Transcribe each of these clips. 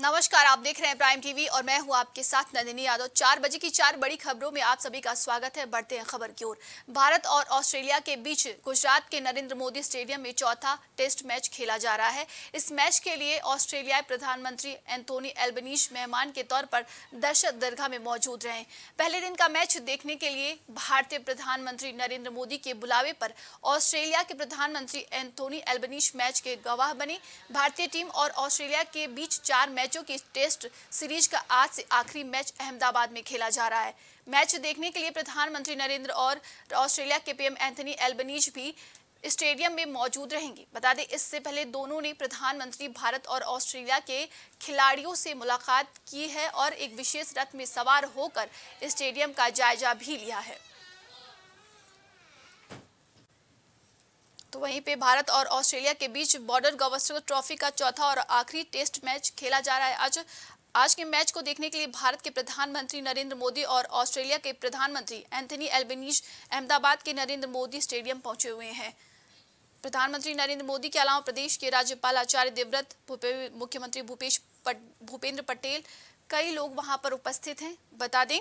नमस्कार, आप देख रहे हैं प्राइम टीवी और मैं हूं आपके साथ नंदिनी यादव। 4 बजे की 4 बड़ी खबरों में आप सभी का स्वागत है। बढ़ते हैं खबर की ओर। भारत और ऑस्ट्रेलिया के बीच गुजरात के नरेंद्र मोदी स्टेडियम में चौथा टेस्ट मैच खेला जा रहा है। इस मैच के लिए ऑस्ट्रेलियाई प्रधानमंत्री एंथनी अल्बनीज़ मेहमान के तौर पर दर्शक दरगाह में मौजूद रहे। पहले दिन का मैच देखने के लिए भारतीय प्रधानमंत्री नरेंद्र मोदी के बुलावे पर ऑस्ट्रेलिया के प्रधानमंत्री एंथनी अल्बनीज़ मैच के गवाह बने। भारतीय टीम और ऑस्ट्रेलिया के बीच 4 मैचों की टेस्ट सीरीज का आज से आखिरी मैच अहमदाबाद में खेला जा रहा है। मैच देखने के लिए प्रधानमंत्री नरेंद्र और ऑस्ट्रेलिया के पीएम एंथनी अल्बनीज़ भी स्टेडियम में मौजूद रहेंगे। बता दें, इससे पहले दोनों ने प्रधानमंत्री भारत और ऑस्ट्रेलिया के खिलाड़ियों से मुलाकात की है और एक विशेष रथ में सवार होकर स्टेडियम का जायजा भी लिया है। तो वहीं पे भारत और ऑस्ट्रेलिया के बीच बॉर्डर गावस्कर ट्रॉफी का चौथा और आखिरी टेस्ट मैच खेला जा रहा है। आज के मैच को देखने के लिए भारत के प्रधानमंत्री नरेंद्र मोदी और ऑस्ट्रेलिया के प्रधानमंत्री एंथनी अल्बनीज़ अहमदाबाद के नरेंद्र मोदी स्टेडियम पहुंचे हुए हैं। प्रधानमंत्री नरेंद्र मोदी के अलावा प्रदेश के राज्यपाल आचार्य देवव्रत, मुख्यमंत्री भूपेंद्र पटेल, कई लोग वहां पर उपस्थित हैं। बता दें,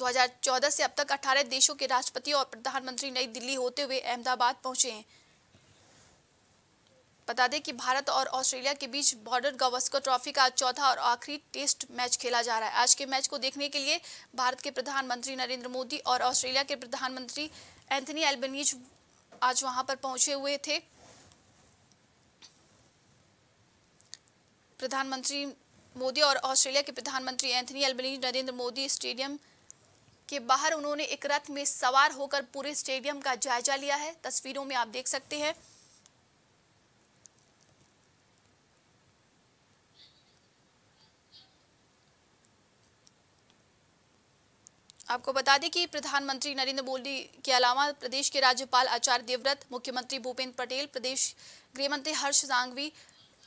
2014 से अब तक 18 देशों के राष्ट्रपति और प्रधानमंत्री नई दिल्ली होते हुए अहमदाबाद पहुंचे हैं। बता दें कि भारत और ऑस्ट्रेलिया के बीच बॉर्डर गावस्कर ट्रॉफी का चौथा और आखिरी टेस्ट मैच खेला जा रहा है। आज के मैच को देखने के लिए भारत के प्रधानमंत्री नरेंद्र मोदी और ऑस्ट्रेलिया के प्रधानमंत्री एंथनी अल्बनीज़ आज वहां पर पहुंचे हुए थे। प्रधानमंत्री मोदी और ऑस्ट्रेलिया के प्रधानमंत्री Anthony Albanese Narendra Modi stadium के बाहर उन्होंने एक रथ में सवार होकर पूरे स्टेडियम का जायजा लिया है। तस्वीरों में आप देख सकते हैं। आपको बता दें कि प्रधानमंत्री नरेंद्र मोदी के अलावा प्रदेश के राज्यपाल आचार्य देवव्रत, मुख्यमंत्री भूपेंद्र पटेल, प्रदेश गृहमंत्री हर्ष सांघवी,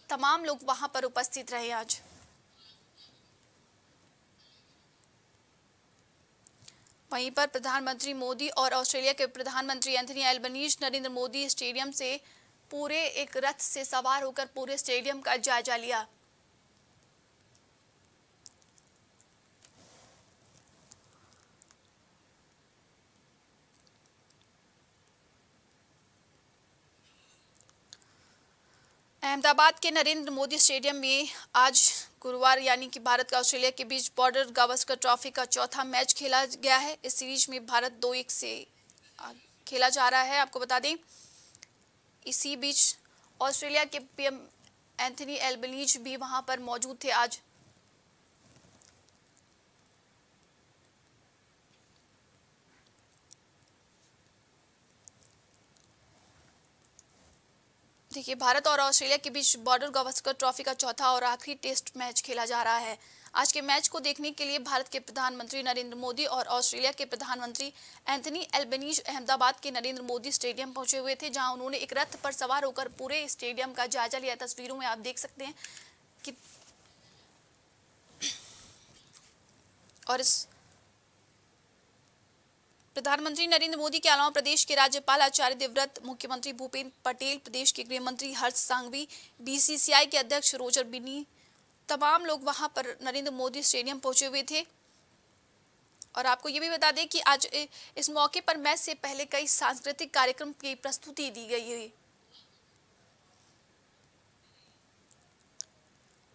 तमाम लोग वहां पर उपस्थित रहे आज। वहीं पर प्रधानमंत्री मोदी और ऑस्ट्रेलिया के प्रधानमंत्री Anthony Albanese Narendra Modi stadium से पूरे एक रथ से सवार होकर पूरे स्टेडियम का जायजा लिया। अहमदाबाद के नरेंद्र मोदी स्टेडियम में आज गुरुवार यानी कि भारत और ऑस्ट्रेलिया के बीच बॉर्डर गावस्कर ट्रॉफी का चौथा मैच खेला गया है। इस सीरीज में भारत 2-1 से खेला जा रहा है। आपको बता दें, इसी बीच ऑस्ट्रेलिया के पीएम एंथनी अल्बनीज़ भी वहां पर मौजूद थे आज। देखिए, भारत और ऑस्ट्रेलिया के बीच बॉर्डर गावस्कर ट्रॉफी का चौथा और आखिरी टेस्ट मैच खेला जा रहा है। आज के मैच को देखने के लिए भारत के प्रधानमंत्री नरेंद्र मोदी और ऑस्ट्रेलिया के प्रधानमंत्री एंथनी अल्बनीज़ अहमदाबाद के नरेंद्र मोदी स्टेडियम पहुंचे हुए थे, जहां उन्होंने एक रथ पर सवार होकर पूरे स्टेडियम का जायजा लिया। तस्वीरों में आप देख सकते हैं कि और इस प्रधानमंत्री नरेंद्र मोदी के अलावा प्रदेश के राज्यपाल आचार्य देवव्रत, मुख्यमंत्री भूपेंद्र पटेल, प्रदेश के गृहमंत्री हर्ष सांघवी, बीसीसीआई के अध्यक्ष रोजर बिन्नी, तमाम लोग वहां पर नरेंद्र मोदी स्टेडियम पहुंचे हुए थे। और आपको ये भी बता दें कि आज इस मौके पर मैच से पहले कई सांस्कृतिक कार्यक्रम की प्रस्तुति दी गई है।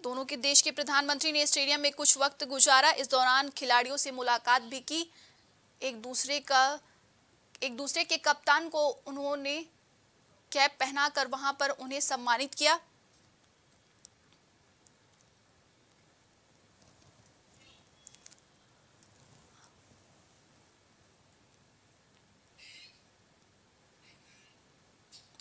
दोनों के देश के प्रधानमंत्री ने स्टेडियम में कुछ वक्त गुजारा। इस दौरान खिलाड़ियों से मुलाकात भी की। एक दूसरे के कप्तान को उन्होंने कैप पहनाकर वहां पर उन्हें सम्मानित किया।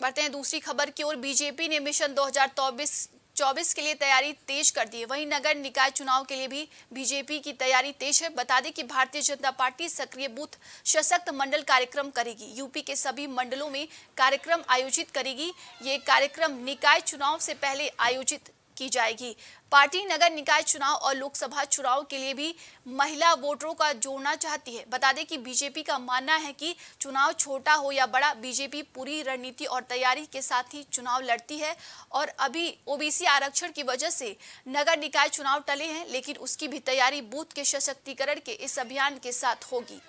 बढ़ते हैं दूसरी खबर की ओर। बीजेपी ने मिशन 2024 के लिए तैयारी तेज कर दी है। वहीं नगर निकाय चुनाव के लिए भी बीजेपी की तैयारी तेज है। बता दें कि भारतीय जनता पार्टी सक्रिय बूथ सशक्त मंडल कार्यक्रम करेगी। यूपी के सभी मंडलों में कार्यक्रम आयोजित करेगी। ये कार्यक्रम निकाय चुनाव से पहले आयोजित की जाएगी। पार्टी नगर निकाय चुनाव और लोकसभा चुनाव के लिए भी महिला वोटरों का जोड़ना चाहती है। बता दें कि बीजेपी का मानना है कि चुनाव छोटा हो या बड़ा, बीजेपी पूरी रणनीति और तैयारी के साथ ही चुनाव लड़ती है और अभी ओबीसी आरक्षण की वजह से नगर निकाय चुनाव टले हैं, लेकिन उसकी भी तैयारी बूथ के सशक्तिकरण के इस अभियान के साथ होगी।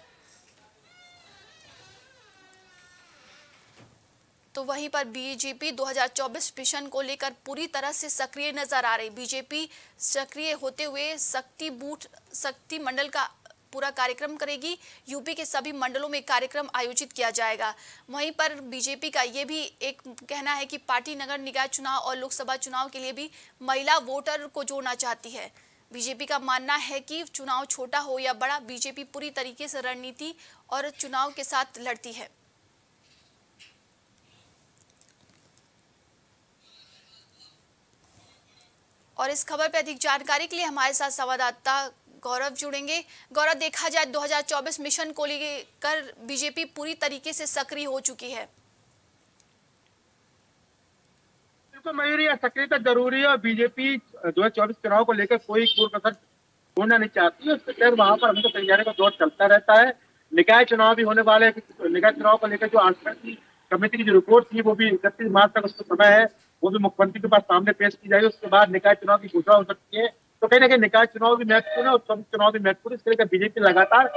तो वहीं पर बीजेपी 2024 मिशन को लेकर पूरी तरह से सक्रिय नजर आ रही। बीजेपी सक्रिय होते हुए शक्ति बूथ शक्ति मंडल का पूरा कार्यक्रम करेगी। यूपी के सभी मंडलों में कार्यक्रम आयोजित किया जाएगा। वहीं पर बीजेपी का ये भी एक कहना है कि पार्टी नगर निकाय चुनाव और लोकसभा चुनाव के लिए भी महिला वोटर को जोड़ना चाहती है। बीजेपी का मानना है कि चुनाव छोटा हो या बड़ा, बीजेपी पूरी तरीके से रणनीति और चुनाव के साथ लड़ती है। और इस खबर पर अधिक जानकारी के लिए हमारे साथ संवाददाता गौरव जुड़ेंगे। गौरव, देखा जाए 2024 मिशन को लेकर बीजेपी पूरी तरीके से सक्रिय हो चुकी है। बिल्कुल मयूरी, सक्रियता जरूरी है और बीजेपी 2024 चुनाव को लेकर कोई कसर छोड़ना नहीं चाहती है। उसके तहत वहाँ पर हमको तैयारी का दौर चलता रहता है। निकाय चुनाव भी होने वाले, निकाय चुनाव को लेकर जो आरक्षण कमेटी की जो रिपोर्ट थी वो भी 31 मार्च तक उसका समय है, वो भी मुख्यमंत्री के पास सामने पेश की जाएगी। उसके बाद निकाय चुनाव की घोषणा हो सकती है। तो कहीं ना कहीं निकाय चुनाव भी महत्वपूर्ण है और संसद चुनाव भी महत्वपूर्ण। इसके लिए बीजेपी लगातार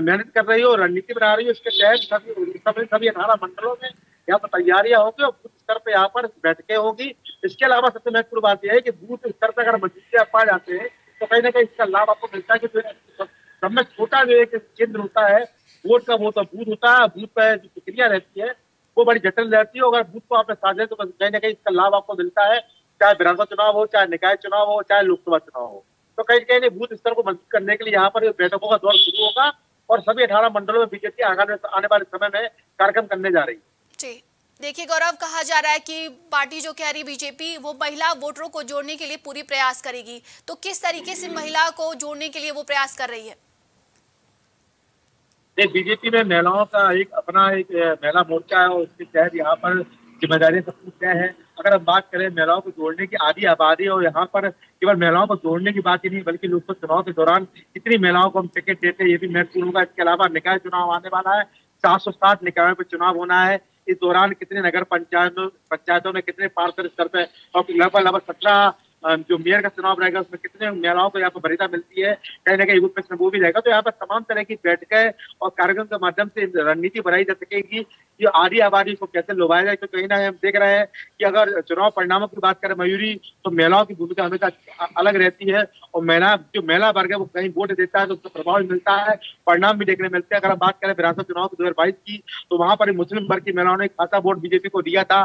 मेहनत कर रही है और रणनीति बना रही है। उसके तहत सभी 18 मंडलों में यहाँ पर तैयारियां होगी और बूथ स्तर पर यहाँ पर बैठकें होगी। इसके अलावा सबसे महत्वपूर्ण बात यह है कि बूथ स्तर पर अगर मजबूती आप पा जाते हैं तो कहीं ना कहीं इसका लाभ आपको मिलता है कि जो सब में छोटा जो एक केंद्र होता है वोट का, वो तो बूथ होता है। बूथ पर जो प्रक्रिया रहती है वो बड़ी जटिल रहती है। अगर बूथ को आपने साझे तो कहीं ना कहीं इसका लाभ आपको मिलता है, चाहे विधानसभा चुनाव हो, चाहे निकाय चुनाव हो, चाहे लोकसभा चुनाव हो। तो कहीं ना कहीं बूथ स्तर को मजबूत करने के लिए यहाँ पर बैठकों का दौर शुरू होगा और सभी 18 मंडलों में बीजेपी आने वाले समय में कार्यक्रम करने जा रही है। देखिए गौरव, कहा जा रहा है कि पार्टी जो कह रही बीजेपी वो महिला वोटरों को जोड़ने के लिए पूरी प्रयास करेगी, तो किस तरीके से महिला को जोड़ने के लिए वो प्रयास कर रही है? बीजेपी में महिलाओं का एक अपना एक महिला मोर्चा है और उसके तहत यहाँ पर जिम्मेदारियां सब कुछ तय है। अगर हम बात करें महिलाओं को जोड़ने की, आधी आबादी और यहाँ पर केवल महिलाओं को जोड़ने की बात ही नहीं बल्कि लोकसभा चुनाव के दौरान कितनी महिलाओं को हम टिकट देते हैं ये भी महत्वपूर्ण होगा। इसके अलावा निकाय चुनाव आने वाला है, 760 निकायों पर चुनाव होना है। इस दौरान कितने नगर पंचायतों में कितने पार्षद स्तर पर और लगभग 17 जो मेयर का चुनाव रहेगा उसमें कितने महिलाओं को यहाँ पर वरीयता मिलती है, कहीं ना कहीं यूथ में वो भी रहेगा। तो यहाँ पर तमाम तरह की बैठकें और कार्यक्रम के माध्यम से रणनीति बनाई जा सकेगी कि आधी आबादी को कैसे लुभाया जाए। तो कहीं ना कहीं हम देख रहे हैं कि अगर चुनाव परिणामों की बात करें मयूरी, तो महिलाओं की भूमिका हमेशा अलग रहती है और महिला जो महिला वर्ग है वो कहीं वोट देता है तो उसका प्रभाव भी मिलता है, परिणाम भी देखने मिलते हैं। अगर हम बात करें विधानसभा चुनाव 2022 की, तो वहाँ पर मुस्लिम वर्ग की महिलाओं ने खासा वोट बीजेपी को दिया था।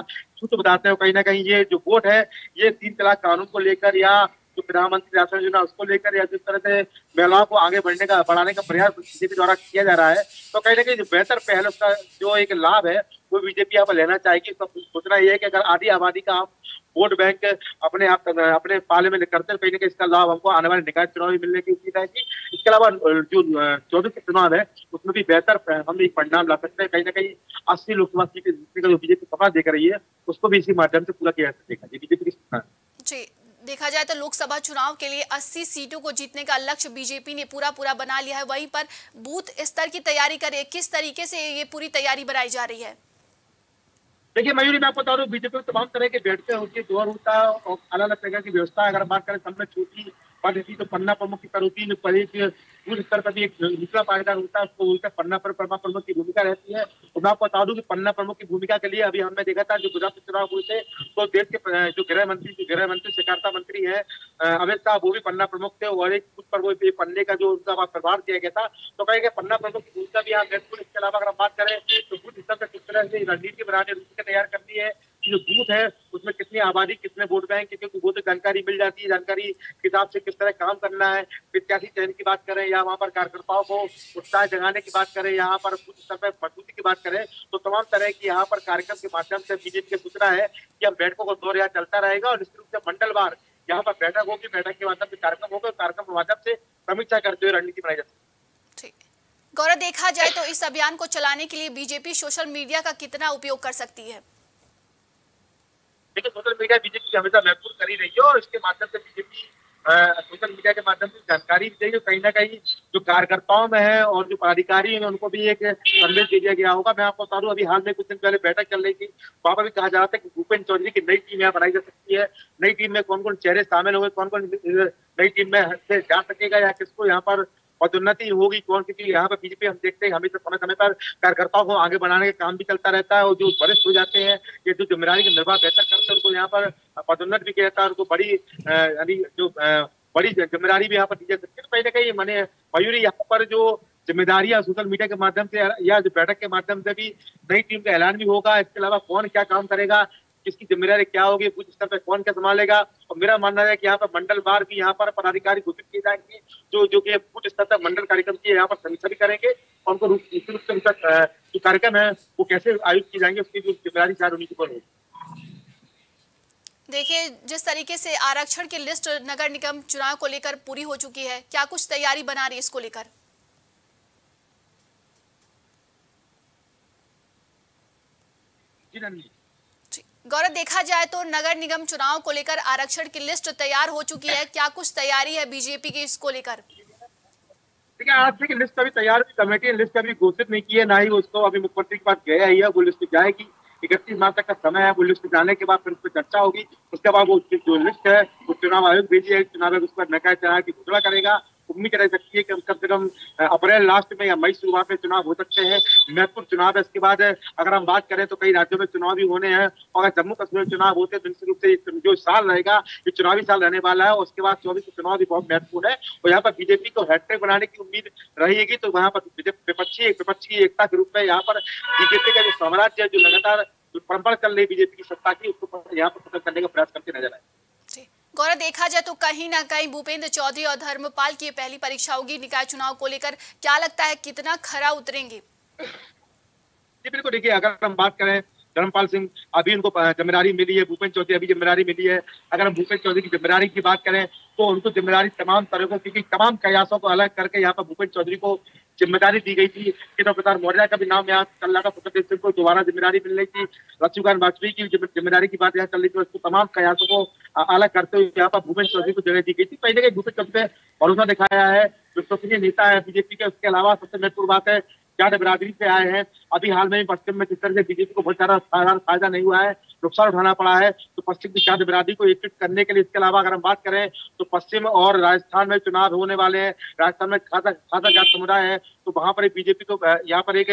तो बताते हो कहीं ना कहीं ये जो वोट है ये 3 तलाक कानून को लेकर या जो प्रधानमंत्री आवास योजना उसको लेकर या जिस तरह से महिलाओं को आगे बढ़ाने का प्रयास बीजेपी द्वारा किया जा रहा है, तो कहीं ना कहीं जो बेहतर पहल उसका जो एक लाभ है वो बीजेपी यहाँ पर लेना चाहेगी। तो सोचना यह है कि अगर आधी आबादी का आप वोट बैंक अपने पाले में करते हैं, कहीं ना कहीं इसका लाभ हमको आने वाले निकाय चुनाव में मिलने की उम्मीद आएगी। इसके अलावा जो 24 के चुनाव है उसमें भी बेहतर हम एक परिणाम ला सकते हैं। कहीं ना कहीं 80 लोकसभा सीटें जीतने का जो बीजेपी सपना देख रही है उसको भी इसी माध्यम से पूरा किया जा सकेगा। ये बीजेपी की जी देखा जाए तो लोकसभा चुनाव के लिए 80 सीटों को जीतने का लक्ष्य बीजेपी ने पूरा बना लिया है। वहीं पर बूथ स्तर की तैयारी करे, किस तरीके से ये पूरी तैयारी बनाई जा रही है? देखिए मयूरी, मैं आपको बता दूं बीजेपी में तमाम तरह की बैठकें होती है, दौर होता है और अलग अलग तरह की व्यवस्था। अगर बात करें सबने छोटी पद होती तो पन्ना प्रमुख की तरह बूथ स्तर पर भी एक दूसरा पायदार होता है, उसको बोलते हैं पन्ना प्रमुख की भूमिका रहती है। और मैं आपको बता दूं कि पन्ना प्रमुख की भूमिका के लिए अभी हमने देखा था जो गुजरात में चुनाव हुए थे तो देश के जो गृह मंत्री सहकारिता मंत्री है अमित शाह, वो भी पन्ना प्रमुख थे और एक बूथ पर वो पन्ने का जो उनका प्रभार दिया गया था। तो कहेंगे पन्ना प्रमुख की भूमिका भी यहाँ महत्वपूर्ण। इसके अलावा अगर हम बात करें तो बूथ स्तर पर किस तरह से रणनीति बनाने तैयार करनी है, जो बूथ है उसमें कितनी आबादी, कितने वोट बैंक, क्योंकि वो तो जानकारी मिल जाती है, जानकारी के हिसाब से किस तरह काम करना है। प्रत्याशी चयन की बात करें या वहाँ पर कार्यकर्ताओं को उत्साह जगाने की बात करें, यहाँ पर बूथ स्तर पर मजबूती की बात करें, तो तमाम तरह की यहाँ पर कार्यक्रम के माध्यम से बीजेपी की सूचना है कि हम बैठकों का दौर यहाँ चलता रहेगा और निश्चित रूप से मंडलवार यहाँ पर बैठक होगी, बैठक के माध्यम से कार्यक्रम होगा, कार्यक्रम के माध्यम से समीक्षा करते हुए रणनीति बनाई जाती है। गौरव, देखा जाए तो इस अभियान को चलाने के लिए बीजेपी सोशल मीडिया का कितना उपयोग कर सकती है? लेकिन सोशल मीडिया बीजेपी की हमेशा महत्वपूर्ण कर ही रही है और इसके माध्यम से बीजेपी सोशल मीडिया के माध्यम से जानकारी दी गई, कहीं ना कहीं जो कार्यकर्ताओं में है और जो पदाधिकारी हैं उनको भी एक संदेश दे दिया गया होगा। मैं आपको बता दूं अभी हाल में कुछ दिन पहले बैठक चल रही थी, वहां पर भी कहा जा रहा था कि भूपेंद्र चौधरी की नई टीम यहाँ बनाई जा सकती है, नई टीम में कौन कौन चेहरे शामिल होंगे, कौन कौन नई टीम में जा सकेगा या किसको यहाँ पर पदोन्नति होगी कौन, क्योंकि यहाँ पर बीजेपी हम देखते हैं हमेशा समय समय पर कार्यकर्ताओं को आगे बढ़ाने का काम भी चलता रहता है और जो वरिष्ठ हो जाते हैं ये जो जिम्मेदारी के निर्वाह बेहतर करते हैं उनको यहाँ पर पदोन्नत भी किया जाता है, उनको बड़ी यानी जो बड़ी जिम्मेदारी भी यहाँ पर दी जा सकती है। कहीं ना कहीं मैंने मयूरी यहाँ पर जो जिम्मेदारियां सोशल मीडिया के माध्यम से या जो बैठक के माध्यम से भी नई टीम का ऐलान भी होगा, इसके अलावा कौन क्या काम करेगा, किसकी जिम्मेदारी क्या होगी, कुछ स्तर पर कौन क्या संभालेगा और मेरा मानना है कि यहाँ पर मंडल बार भी यहाँ पर पदाधिकारी घोषित किए जाएंगे जो कि कुछ स्तर तक मंडल कार्यक्रम की यहाँ पर समीक्षा भी करेंगे और उनको निश्चित रूप से उनका जो कार्यक्रम है वो कैसे आयोजित किए जाएंगे उसकी जिम्मेदारी चार उन्हीं पर होगी। देखिए जिस तरीके से आरक्षण की लिस्ट नगर निगम चुनाव को लेकर पूरी हो चुकी है, क्या कुछ तैयारी बना रही है इसको लेकर? गौरव देखा जाए तो नगर निगम चुनाव को लेकर आरक्षण की लिस्ट तैयार हो चुकी है, क्या कुछ तैयारी है बीजेपी की इसको लेकर? देखिए आरक्षण की लिस्ट का भी तैयार कमेटी ने लिस्ट अभी घोषित नहीं की है, ना ही उसको अभी मुख्यमंत्री के पास गया ही है, वो लिस्ट जाएगी 31 मार्च तक का समय है, वो लिस्ट जाने के बाद फिर उस पर चर्चा होगी, उसके बाद वो जो लिस्ट है वो चुनाव आयोग भेजी है, चुनाव आयोग उस पर नकार चुनाव की घोषणा करेगा। उम्मीद रह सकती है कि कम से कम अप्रैल लास्ट में या मई शुरुआत में चुनाव हो सकते हैं, महत्वपूर्ण चुनाव है। इसके बाद अगर हम बात करें तो कई राज्यों में चुनाव भी होने हैं और अगर जम्मू कश्मीर में चुनाव होते हैं तो निश्चित रूप से जो साल रहेगा ये चुनावी साल रहने वाला है और उसके बाद 24 के चुनाव भी बहुत महत्वपूर्ण है और यहाँ पर बीजेपी को हैट्रिक बनाने की उम्मीद रहेगी। तो वहाँ पर विपक्षी एकता के रूप में यहाँ पर बीजेपी का जो साम्राज्य है, जो लगातार परंपरा चल रही बीजेपी की सत्ता की, उसको यहाँ पर खत्म करने का प्रयास करते नजर आए। गौरव देखा जाए तो कहीं ना कहीं भूपेंद्र चौधरी और धर्मपाल की पहली परीक्षा होगी निकाय चुनाव को लेकर, क्या लगता है कितना खरा उतरेंगे? जी बिल्कुल, देखिए अगर हम बात करें धर्मपाल सिंह अभी उनको जिम्मेदारी मिली है, भूपेंद्र चौधरी अभी जिम्मेदारी मिली है। अगर हम भूपेंद्र चौधरी की जिम्मेदारी की बात करें तो उनको जिम्मेदारी तमाम तरह की तमाम कयासों को अलग करके यहाँ पर भूपेंद्र चौधरी को जिम्मेदारी दी गई थी कि तो प्रसार मौर्या का भी नाम यहाँ चल रहा था, प्रसार सिंह को दोबारा जिम्मेदारी मिल रही थी, लक्ष्मीकांत वाजपेयी की जिम्मेदारी की बात यहाँ चल रही थी, उसको तमाम कयासों को अलग करते हुए यहाँ पर भूपेंद्र चौधरी को जगह दी गई थी। पहले कहीं भूपेंद्र चौधरी पर भरोसा दिखाया है, विश्वसनीय नेता है बीजेपी के। उसके अलावा सबसे महत्वपूर्ण बात है जाट बिरादरी से आए हैं, अभी हाल में पश्चिम में जिस तरह से बीजेपी को बहुत सारा फायदा नहीं हुआ है, नुकसान उठाना पड़ा है, तो पश्चिम की जाट बिरादरी को एकजुट करने के लिए। इसके अलावा अगर हम बात करें तो पश्चिम और राजस्थान में चुनाव होने वाले हैं, राजस्थान में खासा जाट समुदाय है तो वहां पर बीजेपी को यहाँ पर एक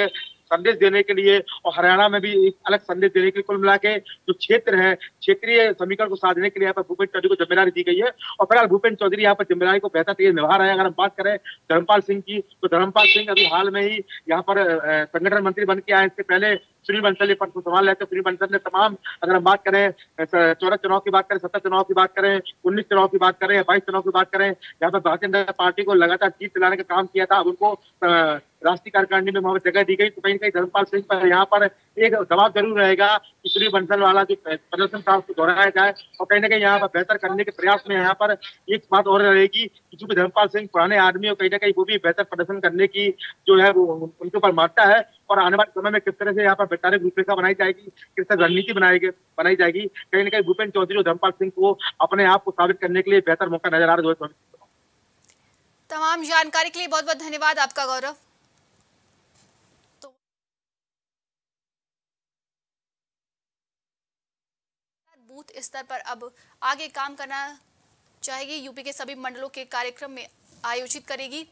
संदेश देने के लिए और हरियाणा में भी एक अलग संदेश देने के लिए कुल मिला के जो क्षेत्र है क्षेत्रीय समीकरण को साधने के लिए यहाँ पर भूपेंद्र चौधरी को जिम्मेदारी दी गई है और फिलहाल भूपेंद्र चौधरी यहाँ पर जिम्मेदारी को बेहतर तरीके से निभा रहे हैं। अगर हम बात करें धर्मपाल सिंह की तो धर्मपाल सिंह अभी हाल में ही यहाँ पर संगठन मंत्री बन के आए, इससे पहले सुनील बंसल ने पद को संभाल रहे थे। सुनील बंसल ने तमाम अगर हम बात करें 14 चुनाव की बात करें, 17 चुनाव की बात करें, 19 चुनाव की बात करें, 22 चुनाव की बात करें, यहाँ पर भारतीय जनता पार्टी को लगातार जीत दिलाने का काम किया था। अब उनको राष्ट्रीय कार्यकारिणी में वहां पर जगह दी गई तो कहीं कहीं धर्मपाल सिंह पर यहाँ पर एक दबाव जरूर रहेगा कि सुनील बंसल वाला जो प्रदर्शन था उसको दोहराया जाए और कहीं ना कहीं यहाँ पर बेहतर करने के प्रयास में यहाँ पर एक बात और रहेगी कि चूंकि धर्मपाल सिंह पुराने आदमी और कहीं ना कहीं वो भी बेहतर प्रदर्शन करने की जो है वो उनके ऊपर मारता है और आने वाले समय में किस तरह से यहाँ पर वैचारिक रूपरेखा बनाई जाएगी, किस तरह रणनीति बनाई जाएगी, कहीं ना कहीं भूपेंद्र चौधरी और धर्मपाल सिंह को अपने आप को साबित करने के लिए बेहतर मौका नजर आ रहा है। तमाम जानकारी के लिए बहुत बहुत धन्यवाद आपका गौरव। बूथ स्तर पर अब आगे काम करना चाहेगी, यूपी के सभी मंडलों के कार्यक्रम में आयोजित करेगी।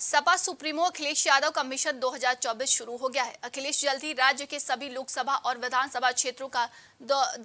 सपा सुप्रीमो अखिलेश यादव का मिशन 2024 शुरू हो गया है। अखिलेश जल्द ही राज्य के सभी लोकसभा और विधानसभा क्षेत्रों का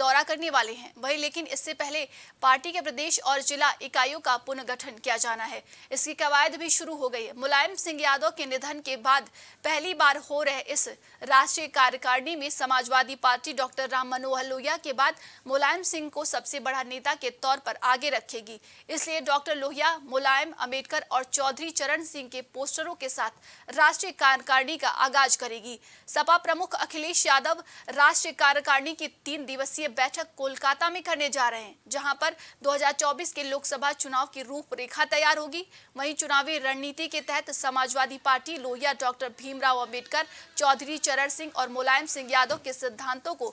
दौरा करने वाले हैं। वहीं लेकिन इससे पहले पार्टी के प्रदेश और जिला इकाइयों का पुनर्गठन किया जाना है, इसकी कवायद भी शुरू हो गई है। मुलायम सिंह यादव के निधन के बाद पहली बार हो रहे इस राष्ट्रीय कार्यकारिणी में समाजवादी पार्टी डॉक्टर राम मनोहर लोहिया के बाद मुलायम सिंह को सबसे बड़ा नेता के तौर पर आगे रखेगी। इसलिए डॉक्टर लोहिया, मुलायम, अम्बेडकर और चौधरी चरण सिंह के पोस्टरों के साथ राष्ट्रीय कार्यकारिणी का आगाज करेगी। सपा प्रमुख अखिलेश यादव राष्ट्रीय कार्यकारिणी की 3 दिवसीय बैठक कोलकाता में करने जा रहे हैं, जहां पर 2024 के लोकसभा चुनाव की रूपरेखा तैयार होगी। वहीं चुनावी रणनीति के तहत समाजवादी पार्टी लोहिया डॉक्टर भीमराव अंबेडकर, चौधरी चरण सिंह और मुलायम सिंह यादव के सिद्धांतों को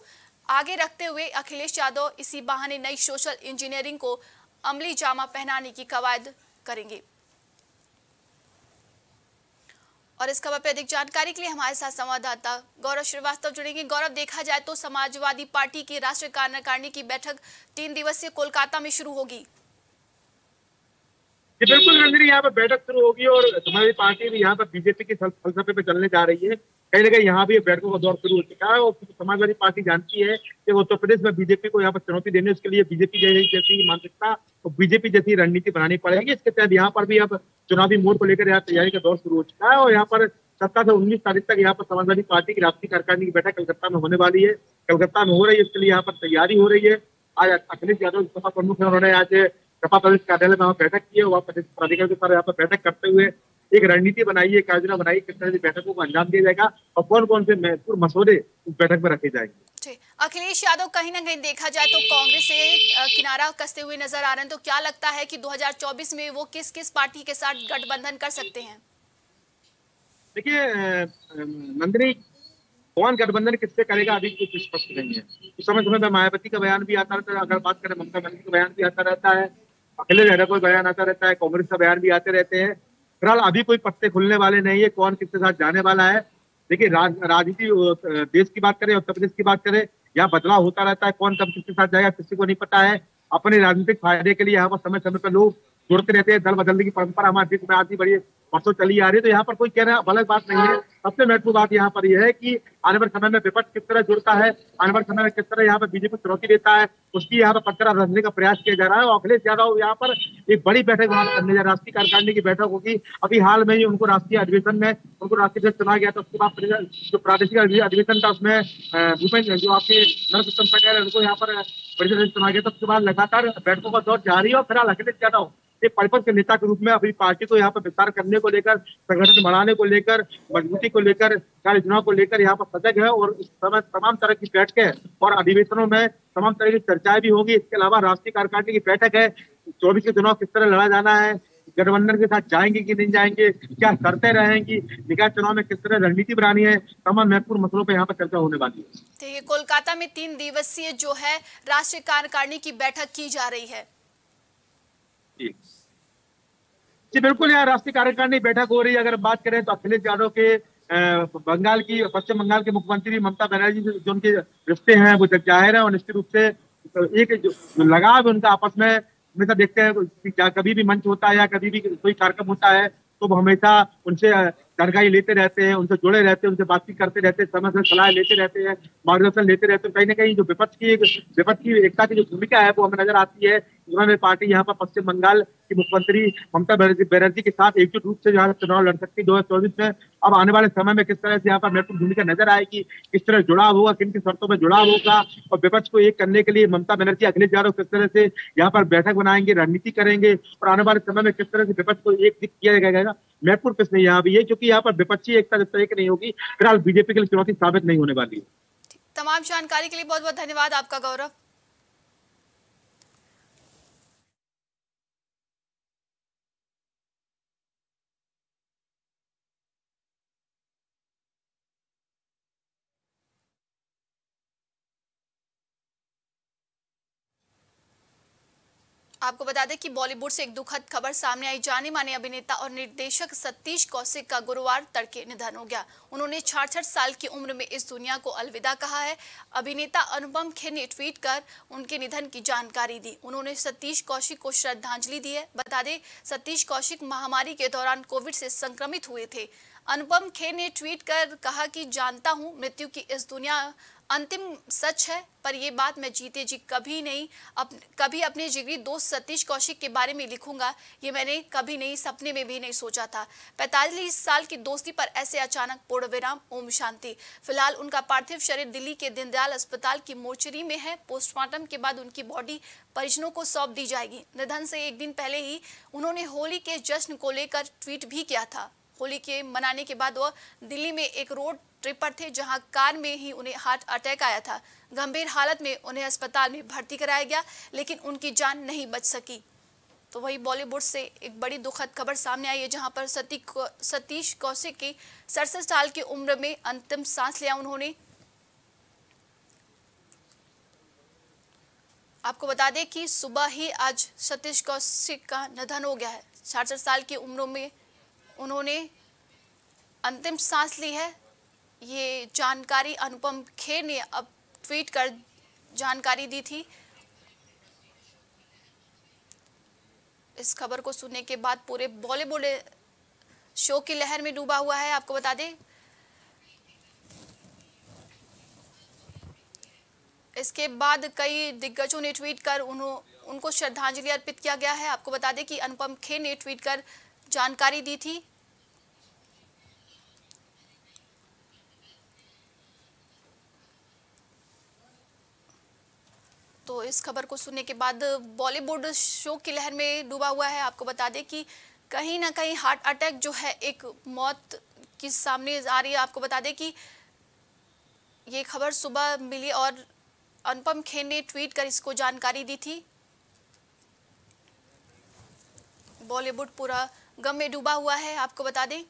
आगे रखते हुए अखिलेश यादव इसी बहाने नई सोशल इंजीनियरिंग को अमली जामा पहनाने की कवायद करेंगे। और इस खबर पर अधिक जानकारी के लिए हमारे साथ संवाददाता गौरव श्रीवास्तव जुड़ेंगे। गौरव, देखा जाए तो समाजवादी पार्टी की राष्ट्रीय कार्यकारिणी की बैठक 3 दिवसीय कोलकाता में शुरू होगी। जी बिल्कुल नंदिनी, यहाँ पर बैठक शुरू होगी और समाजवादी पार्टी भी यहाँ पर बीजेपी के फलसफे पे चलने जा रही है। कहीं ना कहीं यहाँ भी बैठकों का दौर शुरू हो चुका है और समाजवादी पार्टी जानती है कि उत्तर प्रदेश में बीजेपी को यहाँ पर चुनौती देने, उसके लिए बीजेपी जैसी मानसिकता और बीजेपी जैसी रणनीति बनानी पड़ेगी। इसके तहत यहाँ पर भी अब चुनावी मोड को लेकर यहाँ तैयारी का दौर शुरू हो चुका है और यहाँ पर 17 से 19 तारीख तक यहाँ पर समाजवादी पार्टी की राष्ट्रीय कार्यकारिणी की बैठक कलकत्ता में होने वाली है। कलकत्ता में हो रही है, इसके लिए यहाँ पर तैयारी हो रही है। आज अखिलेश यादव सपा प्रमुख है, उन्होंने आज सपा प्रदेश कार्यालय में बैठक की है। वहाँ प्रदेश पदाधिकारी के साथ यहाँ पर बैठक करते हुए एक रणनीति बनाई, एक योजना बनाई, किस तरह से बैठकों को अंजाम दिया जाएगा और कौन कौन से महत्वपूर्ण मसौदे इस बैठक में रखे जाएंगे। अखिलेश यादव कहीं ना कहीं देखा जाए तो कांग्रेस से किनारा कसते हुए नजर आ रहे हैं, तो क्या लगता है कि 2024 में वो किस किस पार्टी के साथ गठबंधन कर सकते हैं? देखिए नंदिनी, कौन गठबंधन किससे करेगा अभी कुछ स्पष्ट नहीं है। समय समय पर मायावती का बयान भी आता रहता है, अगर बात करें ममता बनर्जी का बयान भी आता रहता है, अखिलेश यादव का बयान आता रहता है, कांग्रेस का बयान भी आते रहते हैं। फिलहाल अभी कोई पत्ते खुलने वाले नहीं है कौन किसके साथ जाने वाला है। देखिए राजनीति, देश की बात करें, उत्तर प्रदेश की बात करें, यहाँ बदलाव होता रहता है। कौन कब किसके साथ जाएगा किसी को नहीं पता है। अपने राजनीतिक फायदे के लिए यहाँ पर समय समय पर लोग जुड़ते रहते हैं। दल बदलने की परंपरा हमारे देश में आज भी बड़ी वर्षों चली आ रही है, तो यहाँ पर कोई कहना अलग बात नहीं है। सबसे महत्वपूर्ण बात यहाँ पर यह है कि आने वाले समय में विपक्ष किस तरह जुड़ता है, आने वाले समय में किस तरह यहाँ पर बीजेपी चुनौती देता है, उसकी यहाँ पर पत्थर रखने का प्रयास किया जा रहा है। और अखिलेश यादव यहाँ पर एक बड़ी बैठक करने जा रहे, राष्ट्रीय कार्यकारिणी की बैठक होगी। अभी हाल में ही उनको राष्ट्रीय अधिवेशन में उनको राष्ट्रीय अध्यक्ष चुना गया था, उसके बाद जो प्रादेशिक अधिवेशन था उसमें भूपेंद्र जो आपके नरेंद्र पटेल है उनको यहाँ पर प्रदेश चुना गया था। उसके बाद लगातार बैठकों का दौर जारी है और फिलहाल अखिलेश यादव पर्पज के नेता के रूप में अपनी पार्टी को यहाँ पर विस्तार करने को लेकर, संगठन बढ़ाने को लेकर, मजबूती को लेकर, कार्य योजना को लेकर यहाँ पर सजग है। और इस समय तमाम तरह की बैठकें और अधिवेशनों में तमाम तरह की चर्चाएं भी होंगी। इसके अलावा राष्ट्रीय कार्यकारिणी की बैठक है, 24 के चुनाव किस तरह लड़ा जाना है, गठबंधन के साथ जाएंगे कि नहीं जाएंगे, क्या करते रहेंगी, निकाय चुनाव में किस तरह रणनीति बनानी है, तमाम महत्वपूर्ण मसलों पर यहाँ पर चर्चा होने वाली है। ठीक है, कोलकाता में 3 दिवसीय जो है राष्ट्रीय कार्यकारिणी की बैठक की जा रही है। जी बिल्कुल, यहाँ राष्ट्रीय कार्यकारिणी बैठक हो रही है। अगर बात करें तो अखिलेश यादव के पश्चिम बंगाल के मुख्यमंत्री ममता बनर्जी से जो उनके रिश्ते हैं वो जग जाहिर है और निश्चित रूप से एक लगाव उनका आपस में हमेशा देखते हैं। कभी भी मंच होता है या कभी भी कोई कार्यक्रम होता है तो वो हमेशा उनसे जानकारी लेते रहते हैं, उनसे जुड़े रहते हैं, उनसे बातचीत करते रहते हैं, समय से सलाह लेते रहते हैं, मार्गदर्शन लेते रहते हैं। कहीं ना कहीं जो विपक्ष की एकता की जो भूमिका है वो हमें नजर आती है। समाजवादी पार्टी यहाँ पर पश्चिम बंगाल की मुख्यमंत्री ममता बनर्जी के साथ एकजुट रूप से यहाँ चुनाव लड़ सकती है 2024 में। अब आने वाले समय में किस तरह से यहाँ पर महत्वपूर्ण भूमिका नजर आएगी, किस तरह जुड़ाव होगा, किन किन शर्तों में जुड़ाव होगा और विपक्ष को एक करने के लिए ममता बनर्जी अखिलेश यादव किस तरह से यहाँ पर बैठक बनाएंगे, रणनीति करेंगे और आने वाले समय में किस तरह से विपक्ष को एक किया जाएगा, महत्वपूर्ण प्रश्न यहाँ भी है। क्योंकि यहाँ पर विपक्षी एकता जब तक नहीं होगी फिलहाल बीजेपी के लिए चुनौती साबित नहीं होने वाली है। तमाम जानकारी के लिए बहुत बहुत धन्यवाद आपका गौरव। आपको बता दें कि बॉलीवुड से एक दुखद खबर सामने आई। जाने माने अभिनेता और निर्देशक सतीश कौशिक का गुरुवार तड़के निधन हो गया। उन्होंने 66 साल की उम्र में इस दुनिया को अलविदा कहा है। अभिनेता अनुपम खेर ने ट्वीट कर उनके निधन की जानकारी दी। उन्होंने सतीश कौशिक को श्रद्धांजलि दी है। बता दें सतीश कौशिक महामारी के दौरान कोविड से संक्रमित हुए थे। अनुपम खेर ने ट्वीट कर कहा कि जानता हूं मृत्यु की इस दुनिया अंतिम सच है, पर यह बात मैं जीते जी कभी अपने जिगरी दोस्त सतीश कौशिक के बारे में लिखूंगा, ये मैंने कभी नहीं सपने में भी नहीं सोचा था। 45 साल की दोस्ती पर ऐसे अचानक पूर्ण विराम, ओम शांति। फिलहाल उनका पार्थिव शरीर दिल्ली के दीनदयाल अस्पताल की मोर्चरी में है। पोस्टमार्टम के बाद उनकी बॉडी परिजनों को सौंप दी जाएगी। निधन से एक दिन पहले ही उन्होंने होली के जश्न को लेकर ट्वीट भी किया था। होली के मनाने के बाद वह दिल्ली में एक रोड ट्रिप पर थे, जहां कार में ही उन्हें हार्ट अटैक आया था। गंभीर हालत में उन्हें अस्पताल में भर्ती कराया गया, लेकिन उनकी जान नहीं बच सकी। तो वही बॉलीवुड से एक बड़ी दुखद खबर सामने आई है, जहां पर सतीश कौशिक की 67 साल की उम्र में अंतिम सांस लिया उन्होंने। आपको बता दें कि सुबह ही आज सतीश कौशिक का निधन हो गया है। 67 साल की उम्र में उन्होंने अंतिम सांस ली है। ये जानकारी अनुपम खेर ने अब ट्वीट कर जानकारी दी थी। इस खबर को सुनने के बाद पूरे बॉलीवुड शो की लहर में डूबा हुआ है। आपको बता दें, इसके बाद कई दिग्गजों ने ट्वीट कर उनको श्रद्धांजलि अर्पित किया गया है। आपको बता दें कि अनुपम खेर ने ट्वीट कर जानकारी दी थी। तो इस खबर को सुनने के बाद बॉलीवुड शोक की लहर में डूबा हुआ है। आपको बता दें कि कहीं ना कहीं हार्ट अटैक जो है एक मौत की सामने आ रही है। आपको बता दें कि ये खबर सुबह मिली और अनुपम खेर ने ट्वीट कर इसको जानकारी दी थी। बॉलीवुड पूरा गम में डूबा हुआ है। आपको बता दें,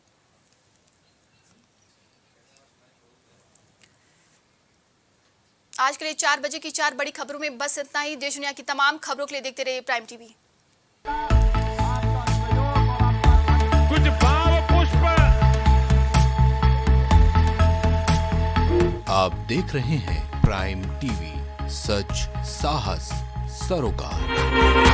आज के लिए 4 बजे की 4 बड़ी खबरों में बस इतना ही। देश दुनिया की तमाम खबरों के लिए देखते रहिए प्राइम टीवी। कुछ भाव पुष्प आप देख रहे हैं प्राइम टीवी, सच साहस सरोकार।